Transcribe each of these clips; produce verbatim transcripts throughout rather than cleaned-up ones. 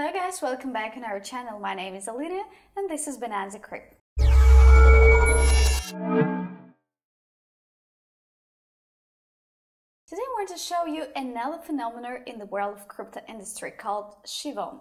Hello guys, welcome back on our channel. My name is Alina and this is Bonanza Kreep. Today I want to show you another phenomenon in the world of crypto industry called Shivom,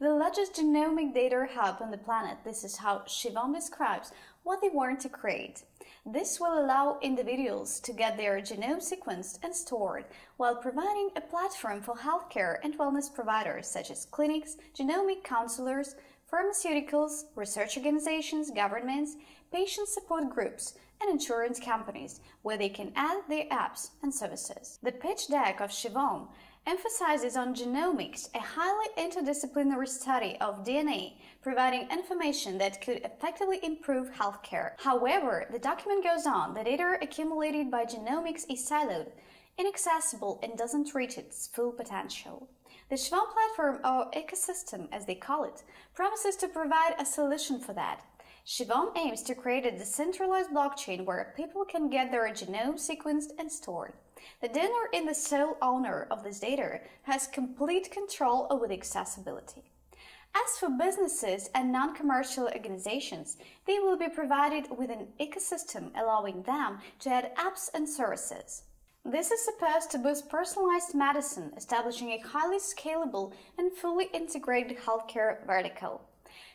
the largest genomic data hub on the planet. This is how Shivom describes what they want to create. This will allow individuals to get their genome sequenced and stored, while providing a platform for healthcare and wellness providers such as clinics, genomic counselors, pharmaceuticals, research organizations, governments, patient support groups, and insurance companies, where they can add their apps and services. The pitch deck of Shivom emphasizes on genomics, a highly interdisciplinary study of D N A, providing information that could effectively improve healthcare. However, the document goes on, the data accumulated by genomics is siloed, inaccessible, and doesn't reach its full potential. The Shivom platform, or ecosystem as they call it, promises to provide a solution for that. Shivom aims to create a decentralized blockchain where people can get their genome sequenced and stored. The donor and the sole owner of this data has complete control over the accessibility. As for businesses and non-commercial organizations, they will be provided with an ecosystem allowing them to add apps and services. This is supposed to boost personalized medicine, establishing a highly scalable and fully integrated healthcare vertical.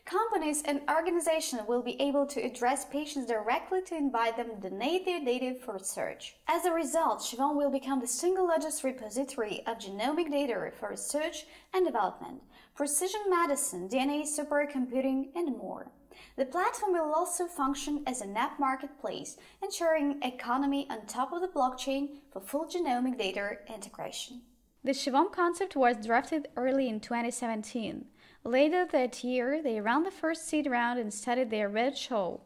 Companies and organizations will be able to address patients directly to invite them to donate their data for research. As a result, Shivom will become the single largest repository of genomic data for research and development, precision medicine, D N A supercomputing, and more. The platform will also function as an app marketplace, ensuring economy on top of the blockchain for full genomic data integration. The Shivom concept was drafted early in twenty seventeen. Later that year, they ran the first seed round and started their roadshow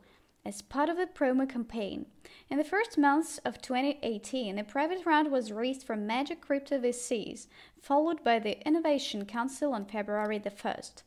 as part of the promo campaign. In the first months of twenty eighteen, a private round was raised from major crypto V Cs, followed by the Innovation Council on February the first.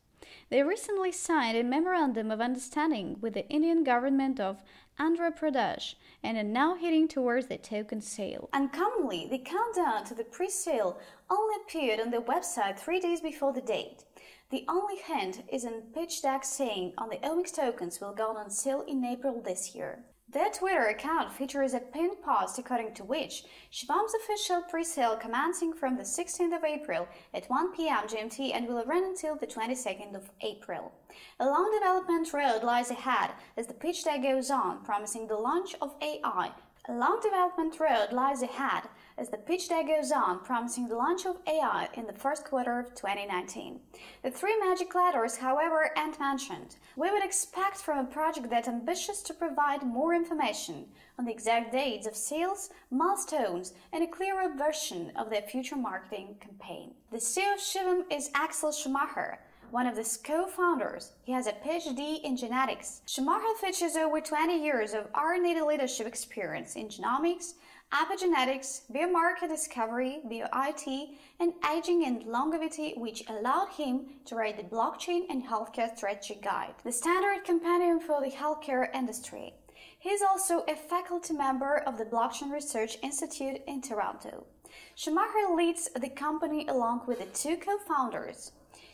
They recently signed a memorandum of understanding with the Indian government of Andhra Pradesh and are now heading towards the token sale. Uncommonly, the countdown to the pre-sale only appeared on their website three days before the date. The only hint is in pitch deck saying on the Omics tokens will go on sale in April this year. Their Twitter account features a pinned post according to which Shivom's official pre-sale commencing from the sixteenth of April at one p m G M T and will run until the twenty-second of April. A long development road lies ahead as the pitch deck goes on, promising the launch of A I. A long development road lies ahead as the pitch deck goes on, promising the launch of A I in the first quarter of twenty nineteen. The three magic letters, however, aren't mentioned. We would expect from a project that ambitious to provide more information on the exact dates of sales, milestones, and a clearer version of their future marketing campaign. The C E O of Shivom is Axel Schumacher, one of the co-founders. He has a PhD in genetics. Schumacher features over twenty years of R N A leadership experience in genomics, epigenetics, biomarker discovery, bio I T, and aging and longevity, which allowed him to write the blockchain and healthcare strategy guide, the standard compendium for the healthcare industry. He is also a faculty member of the Blockchain Research Institute in Toronto. Schumacher leads the company along with the two co-founders,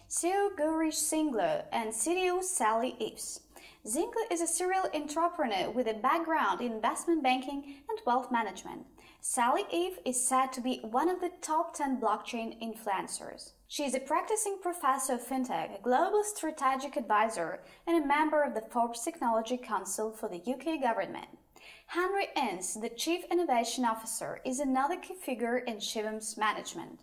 C E O Gurish Zingler and C D O Sally Eves. Zingler is a serial entrepreneur with a background in investment banking and wealth management. Sally Eves is said to be one of the top ten blockchain influencers. She is a practicing professor of fintech, a global strategic advisor, and a member of the Forbes Technology Council for the U K government. Henry Ince, the Chief Innovation Officer, is another key figure in Shivom's management.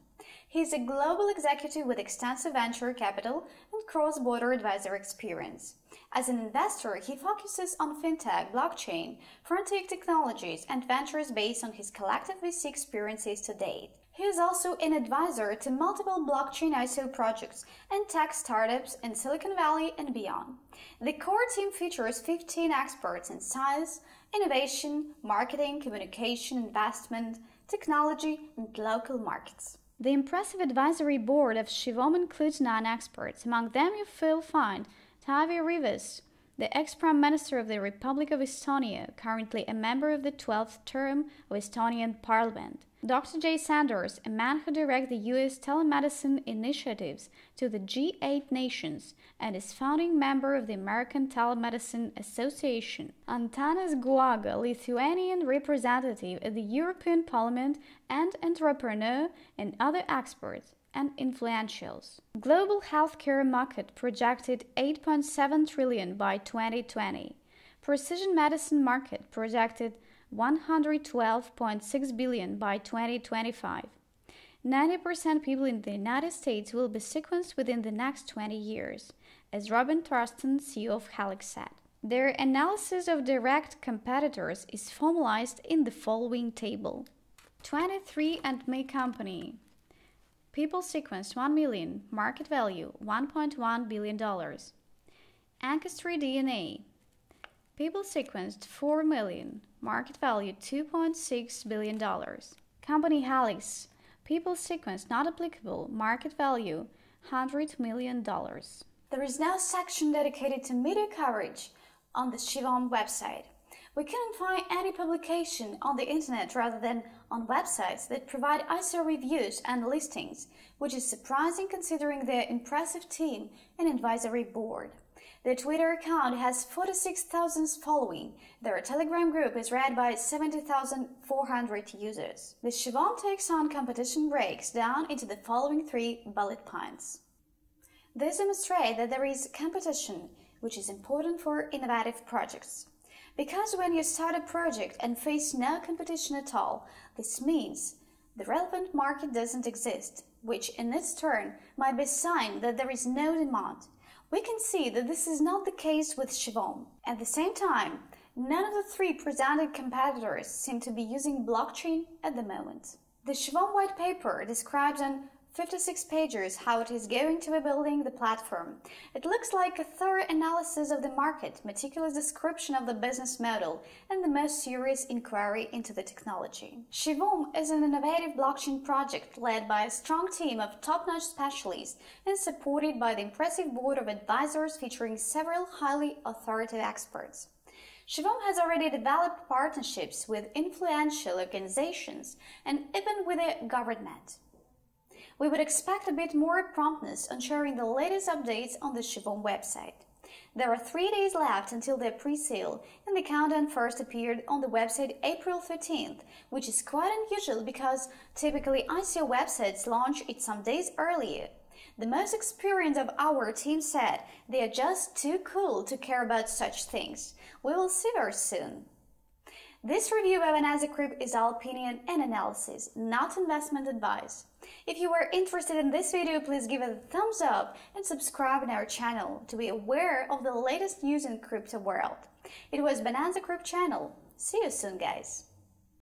He is a global executive with extensive venture capital and cross-border advisor experience. As an investor, he focuses on fintech, blockchain, frontier technologies, and ventures based on his collective V C experiences to date. He is also an advisor to multiple blockchain I C O projects and tech startups in Silicon Valley and beyond. The core team features fifteen experts in science, innovation, marketing, communication, investment, technology, and local markets. The impressive advisory board of Shivom includes nine experts. Among them you will find Tavi Rivas, the ex-Prime Minister of the Republic of Estonia, currently a member of the twelfth term of Estonian Parliament. Doctor Jay Sanders, a man who directs the U S telemedicine initiatives to the G eight nations and is founding member of the American Telemedicine Association. Antanas Guaga, Lithuanian representative at the European Parliament and entrepreneur and other experts and influentials. Global healthcare market projected eight point seven trillion dollars by twenty twenty. Precision medicine market projected one hundred twelve point six billion dollars by twenty twenty-five. ninety percent people in the United States will be sequenced within the next twenty years, as Robin Thurston, C E O of Helix, said. Their analysis of direct competitors is formalized in the following table. twenty-three and me company. People sequenced one million, market value one point one billion dollars. Ancestry D N A. People sequenced four million, market value two point six billion dollars. Company Helix. People sequenced not applicable, market value one hundred million dollars. There is now a section dedicated to media coverage on the Shivom website. We couldn't find any publication on the internet rather than on websites that provide I C O reviews and listings, which is surprising considering their impressive team and advisory board. Their Twitter account has forty-six thousand following. Their Telegram group is read by seventy thousand four hundred users. The Shivom Takes On competition breaks down into the following three bullet points. These demonstrate that there is competition, which is important for innovative projects. Because when you start a project and face no competition at all, this means the relevant market doesn't exist, which in its turn might be a sign that there is no demand. We can see that this is not the case with Shivom. At the same time, none of the three presented competitors seem to be using blockchain at the moment. The Shivom white paper describes an fifty-six pages how it is going to be building the platform. It looks like a thorough analysis of the market, meticulous description of the business model, and the most serious inquiry into the technology. Shivom is an innovative blockchain project led by a strong team of top-notch specialists and supported by the impressive board of advisors featuring several highly authoritative experts. Shivom has already developed partnerships with influential organizations and even with the government. We would expect a bit more promptness on sharing the latest updates on the Shivom website. There are three days left until their pre-sale, and the countdown first appeared on the website April thirteenth, which is quite unusual because typically I C O websites launch it some days earlier. The most experienced of our team said they are just too cool to care about such things. We will see very soon. This review by Bonanza Kreep is all opinion and analysis, not investment advice. If you were interested in this video, please give it a thumbs up and subscribe in our channel to be aware of the latest news in crypto world. It was Bonanza Kreep channel. See you soon, guys!